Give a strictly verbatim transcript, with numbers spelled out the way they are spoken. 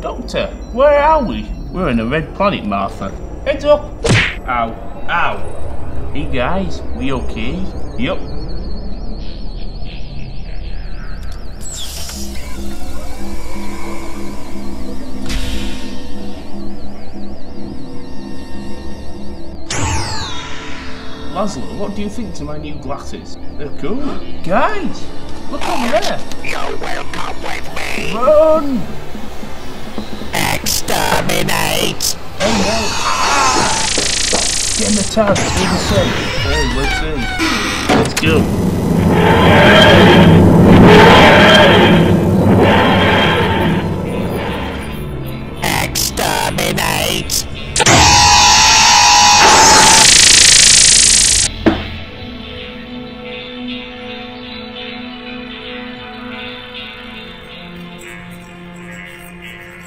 Doctor, where are we? We're on a red planet, Martha. Heads up! Ow, ow. Hey guys, we okay? Yup. Laszlo, what do you think to my new glasses? They're cool. Guys, look over there. You will come with me. Run! Exterminate! Oh no! Ah! Get in the TARDIS, we'll be safe. Hey, let's see. Let's go.